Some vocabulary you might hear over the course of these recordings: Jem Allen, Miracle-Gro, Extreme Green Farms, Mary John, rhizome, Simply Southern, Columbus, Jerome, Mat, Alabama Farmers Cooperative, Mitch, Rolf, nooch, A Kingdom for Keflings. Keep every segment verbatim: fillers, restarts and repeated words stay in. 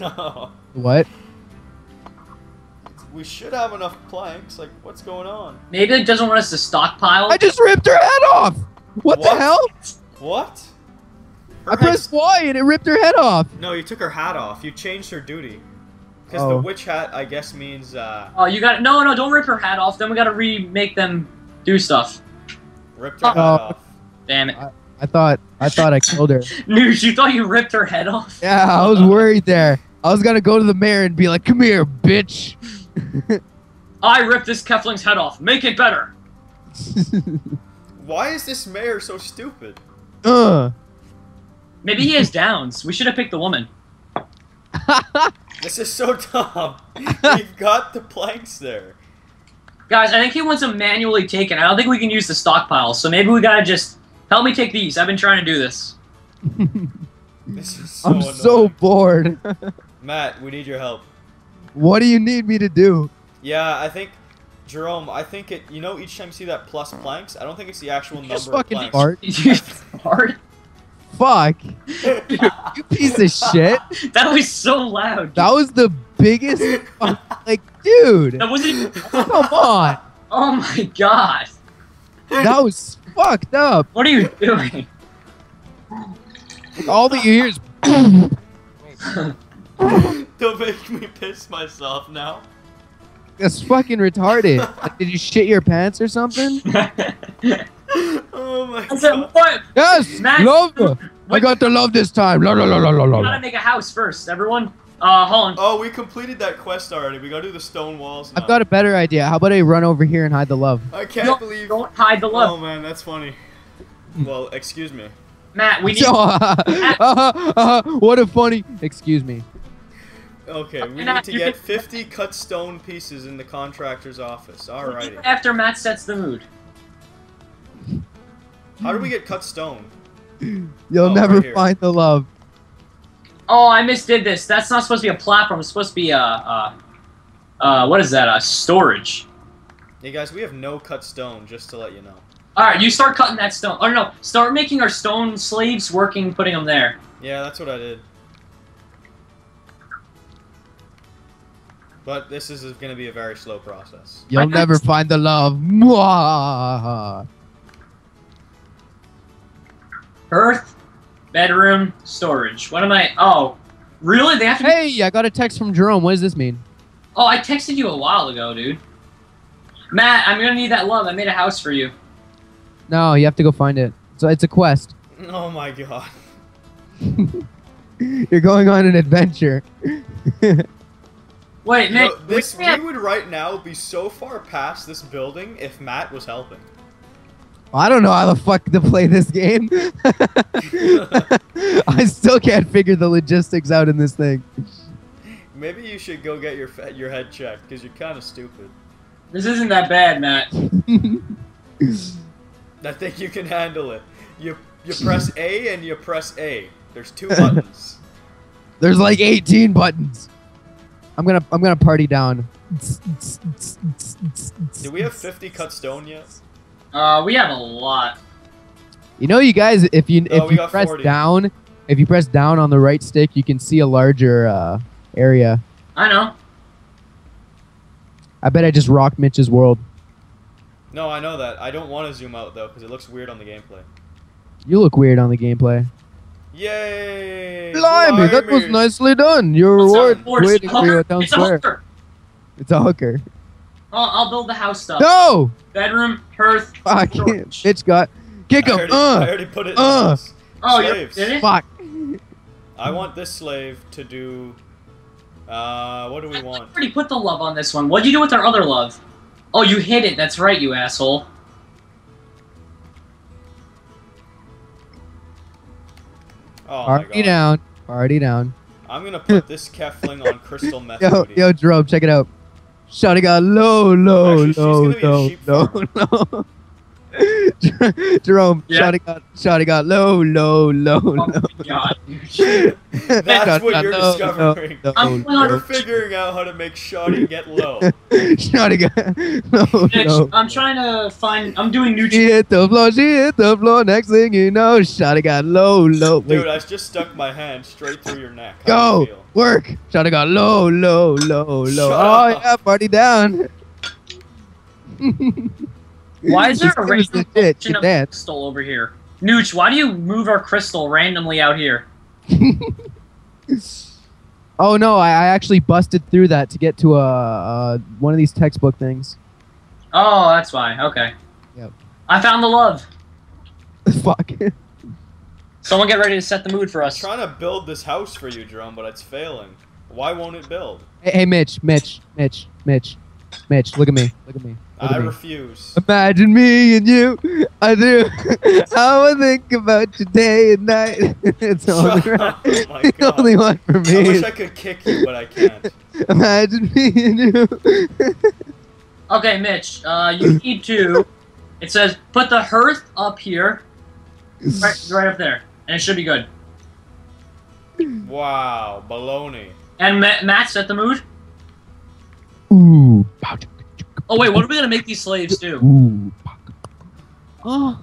No. What? We should have enough planks. Like, what's going on? Maybe it doesn't want us to stockpile. I just ripped her head off! What, what? the hell? What? Her I pressed Y and it ripped her head off. No, you took her hat off. You changed her duty. Because oh. the witch hat, I guess, means... Uh... Oh, you got... No, no, don't rip her hat off. Then we got to remake them do stuff. Ripped her oh. head off. Damn it. I, I thought I thought I killed her. Noosh, you thought you ripped her head off? Yeah, I was worried there. I was going to go to the mayor and be like, come here, bitch. I ripped this Kefling's head off. Make it better. Why is this mayor so stupid? Uh. Maybe he has downs. We should have picked the woman. This is so dumb. We've got the planks there. Guys, I think he wants them manually taken. I don't think we can use the stockpile, so maybe we gotta just... Help me take these. I've been trying to do this. This is so I'm annoying. so bored. Matt, we need your help. What do you need me to do? Yeah, I think... Jerome, I think it... You know, each time you see that plus planks, I don't think it's the actual you number just fucking of planks. You fart. Fuck. You piece of shit. That was so loud. Dude. That was the biggest... Like, dude. That wasn't even... Come on. Oh my god. That was fucked up. What are you doing? All that you hear is... Don't make me piss myself now. That's fucking retarded. Like, did you shit your pants or something? Oh my I said, god. What? Yes! Matt, love! What? I got the love this time. La, la, la, la, la, la. We gotta make a house first, everyone. Uh, hold on. Oh, we completed that quest already. We gotta do the stone walls now. I've got a better idea. How about I run over here and hide the love? I can't don't, believe... Don't hide the love. Oh man, that's funny. Well, excuse me. Matt, we need... Matt. Uh-huh, uh-huh. What a funny... Excuse me. Okay, we need to get fifty cut stone pieces in the contractor's office. Alrighty. After Matt sets the mood. How do we get cut stone? You'll oh, never find the love. Oh, I misdid this. That's not supposed to be a platform. It's supposed to be a, uh, uh, what is that? A storage. Hey guys, we have no cut stone, just to let you know. Alright, you start cutting that stone. Or no, start making our stone slaves working, putting them there. Yeah, that's what I did. But this is going to be a very slow process. You'll never find the love. Mwah! Earth, bedroom, storage. What am I? Oh, really? They have to. Hey, I got a text from Jerome. What does this mean? Oh, I texted you a while ago, dude. Matt, I'm going to need that love. I made a house for you. No, you have to go find it. So it's a quest. Oh my god. You're going on an adventure. Wait, Nick, no, this, we, we would right now be so far past this building if Matt was helping. I don't know how the fuck to play this game. I still can't figure the logistics out in this thing. Maybe you should go get your your head checked, because you're kind of stupid. This isn't that bad, Matt. I think you can handle it. You, you press A and you press A. There's two buttons. There's like eighteen buttons. I'm gonna I'm gonna party down. Do we have fifty cut stone yet? Uh, we have a lot. You know, you guys, if you no, if you press forty. down, if you press down on the right stick, you can see a larger uh, area. I know. I bet I just rocked Mitch's world. No, I know that. I don't want to zoom out though, because it looks weird on the gameplay. You look weird on the gameplay. Yay! Blimey, that was nicely done. Your reward waiting for you down square. It's a hooker. I'll, I'll build the house up. No! Bedroom, hearth, fuck. Bitch got... Kick him! I already, uh, I already put it uh, in Oh, Slaves. you did it? Fuck. I want this slave to do... Uh, what do we I want? I already put the love on this one. What'd you do with our other love? Oh, you hid it. That's right, you asshole. Oh Party down. Party down. I'm gonna put this Kefling on crystal meth. Yo, yo, Jerome, check it out. Shotty got low, low, Actually, low, low, low, low. Jerome, yeah. Shotty got, shotty got low, low, low, oh low. God, that's, that's what you're low, discovering. Low, low, low, you're low. Figuring out how to make shotty get low. Shotty got low, Mitch, low. I'm trying to find. I'm doing new. She hit the floor. She hit the floor. Next thing you know, shotty got low, low. Dude, wait. I just stuck my hand straight through your neck. How Go work. Shotty got low, low, low, low. Shut oh up. Yeah, party down. Why is there a random collection of crystal over here? Nooch, why do you move our crystal randomly out here? Oh no, I, I actually busted through that to get to a uh, one of these textbook things. Oh, that's why. Okay. Yep. I found the love. Fuck. Someone get ready to set the mood for us. I'm trying to build this house for you, Jerome, but it's failing. Why won't it build? Hey, hey Mitch, Mitch, Mitch, Mitch. Mitch, look at me. Look at me. Look I at me. refuse. Imagine me and you. I do. I will think about you day and night. It's the only, right. oh it's the only one for me. I wish I could kick you, but I can't. Imagine me and you. Okay, Mitch, uh, you need to... It says, put the hearth up here. Right, right up there. And it should be good. Wow, baloney. And Ma Matt, set the mood? Ooh. Oh wait, what are we gonna make these slaves do? Ooh. Oh.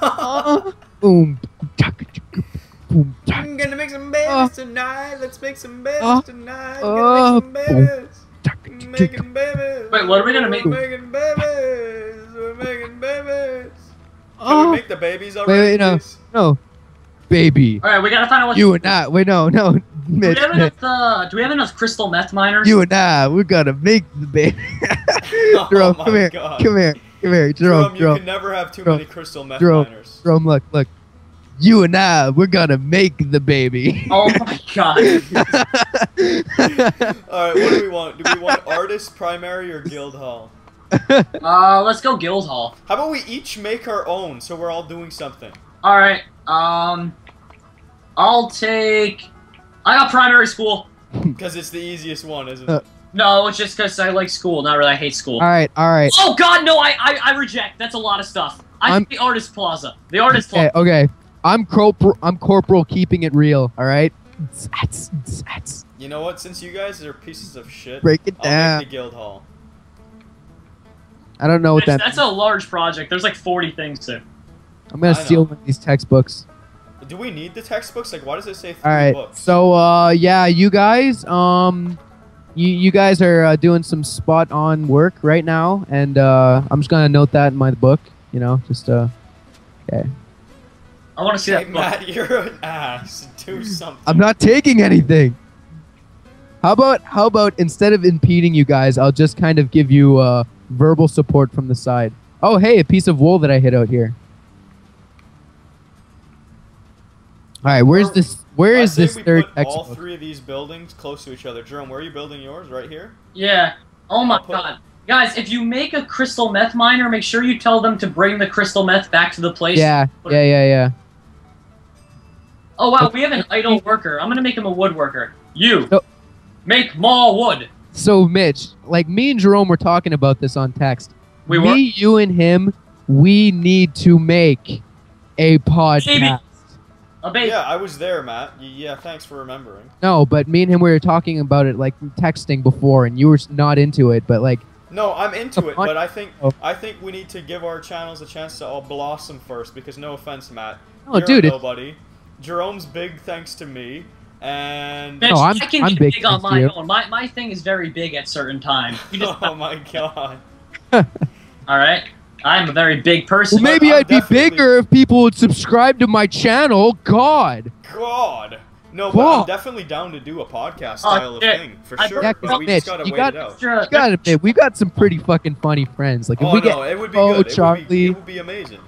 Oh. I'm gonna make some beds oh. tonight. Let's make some beds oh. tonight. I'm gonna make some beds. Oh. Making babies. Wait, what are we gonna make? We're making babies. We're making babies. Oh. Can we make the babies already? Wait, wait, no, no, baby. All right, we gotta find out what you and I. Wait, no, no. Mitch, do, we enough, uh, do we have enough crystal meth miners? You and I, we're gonna make the baby. Jerome, oh my come here, God. come here, come here, Jerome. Jerome, you Jerome, can never have too Jerome, many crystal meth Jerome, miners. Jerome, look, look. You and I, we're gonna make the baby. Oh my God. All right, what do we want? Do we want artist primary or guild hall? Uh, let's go guild hall. How about we each make our own, so we're all doing something? All right. Um, I'll take. I got primary school. Because it's the easiest one, isn't it? Uh, no, it's just because I like school. Not really, I hate school. All right, all right. Oh, God, no, I I, I reject. That's a lot of stuff. I I'm, think the Artist Plaza. The Artist okay, Plaza. Okay, okay. I'm, corpor I'm Corporal keeping it real, all right? You know what? Since you guys are pieces of shit, break it I'll down. Make the guild hall. I don't know what that's, that means. That's a large project. There's like forty things to. I'm going to steal one of these textbooks. Do we need the textbooks? Like, why does it say three All right. books? So, uh, yeah, you guys, um, you, you guys are uh, doing some spot-on work right now, and uh, I'm just gonna note that in my book. You know, just uh, okay. I want to see hey, that. Matt, you're an ass. Do something. I'm not taking anything. How about how about instead of impeding you guys, I'll just kind of give you uh, verbal support from the side. Oh, hey, a piece of wool that I hid out here. All right, where's this? Where is this third textbook? All three of these buildings close to each other. Jerome, where are you building yours? Right here? Yeah. Oh my God, guys! If you make a crystal meth miner, make sure you tell them to bring the crystal meth back to the place. Yeah. Yeah. Yeah. Yeah. Oh wow, we have an idle worker. I'm gonna make him a woodworker. You so, make more wood. So Mitch, like me and Jerome were talking about this on text. We were. Me, you, and him. We need to make a podcast. Maybe. Yeah, I was there, Matt. Yeah, thanks for remembering. No, but me and him, we were talking about it, like, texting before, and you were not into it, but, like... No, I'm into it, but I think oh. I think we need to give our channels a chance to all blossom first, because no offense, Matt. Oh, you're dude, nobody. Jerome's big thanks to me, and... No, I'm, I can I'm big, big on my own. My, my thing is very big at certain times. Oh, my God. All right. I'm a very big person. Well, maybe I'd be bigger if people would subscribe to my channel. God. God. No, but God. I'm definitely down to do a podcast style uh, of yeah, thing for I, sure. Yeah, but we Mitch, just gotta you wait got, it out. You gotta admit, we've got some pretty fucking funny friends. Like, if oh, we get, no, it would be oh, good. Charlie. It would be, it would be amazing.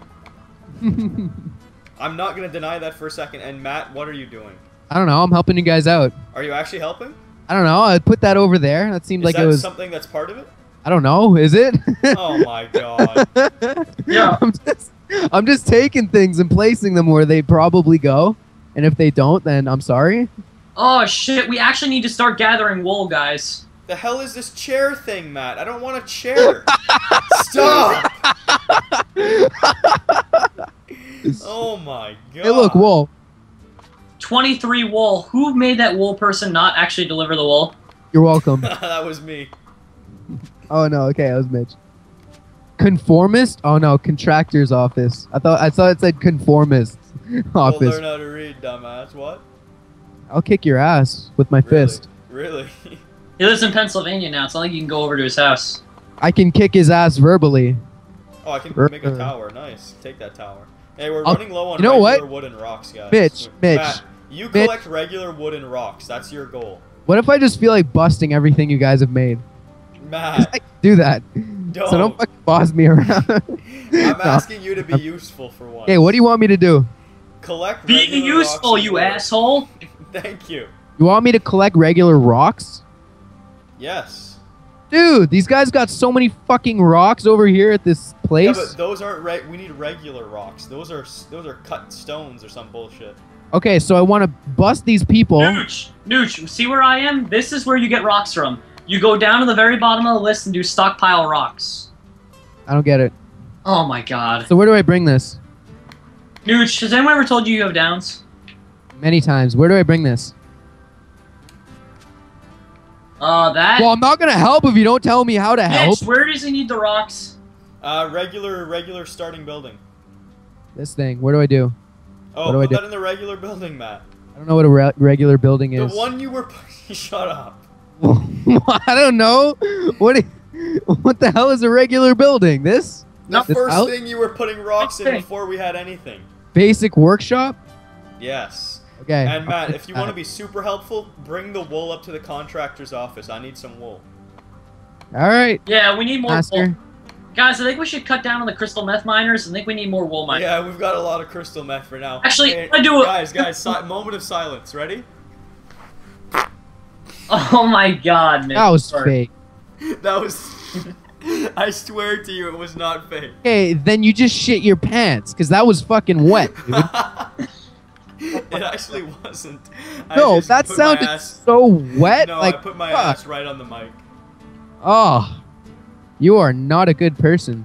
I'm not gonna deny that for a second. And Matt, what are you doing? I don't know. I'm helping you guys out. Are you actually helping? I don't know. I put that over there. That seemed Is like that it was something that's part of it. I don't know, is it? Oh my God. Yeah. I'm just, I'm just taking things and placing them where they probably go. And if they don't, then I'm sorry. Oh shit, we actually need to start gathering wool, guys. The hell is this chair thing, Matt? I don't want a chair. Stop! look, wool. twenty-three wool. Who made that wool person not actually deliver the wool? You're welcome. That was me. Oh, no. Okay, that was Mitch. Conformist? Oh, no. Contractor's office. I thought I saw it said conformist office. Well, learn how to read, dumbass. What? I'll kick your ass with my really? fist. Really? He lives in Pennsylvania now. It's not like you can go over to his house. I can kick his ass verbally. Oh, I can Ver make a tower. Nice. Take that tower. Hey, we're I'll, running low on you know regular what? wood and rocks, guys. Mitch, Mitch. Matt, you collect Mitch. regular wood and rocks. That's your goal. What if I just feel like busting everything you guys have made? Matt. I do that. Don't. So don't fucking boss me around. I'm no. asking you to be useful for once. Hey, what do you want me to do? Collect regular Being useful, rocks you asshole. Thank you. You want me to collect regular rocks? Yes. Dude, these guys got so many fucking rocks over here at this place. Yeah, but those aren't right. We need regular rocks. Those are those are cut stones or some bullshit. Okay, so I want to bust these people. Nooch, Nooch, see where I am? This is where you get rocks from. You go down to the very bottom of the list and do stockpile rocks. I don't get it. Oh my god. So where do I bring this? Nooch, has anyone ever told you you have downs? Many times. Where do I bring this? Uh, that... Well, I'm not gonna help if you don't tell me how to help. Mitch, where does he need the rocks? Uh, regular, regular starting building. This thing. What do I do? Oh, what do put I do? that in the regular building, Matt. I don't know what a re regular building is. The one you were... Shut up. I don't know. What do... What the hell is a regular building? This? The this first out? thing you were putting rocks in before we had anything. Basic workshop? Yes. Okay. And Matt, if you want to be super helpful, bring the wool up to the contractor's office. I need some wool. All right. Yeah, we need more Master. wool. Guys, I think we should cut down on the crystal meth miners. I think we need more wool miners. Yeah, we've got a lot of crystal meth for now. Actually, hey, I do it. Guys, guys, si moment of silence. Ready? Oh my god, man. That was Sorry. fake. That was... I swear to you, it was not fake. Hey, then you just shit your pants, because that was fucking wet, dude. It actually wasn't. I no, that sounded ass, so wet. No, like, I put my uh, ass right on the mic. Oh, you are not a good person.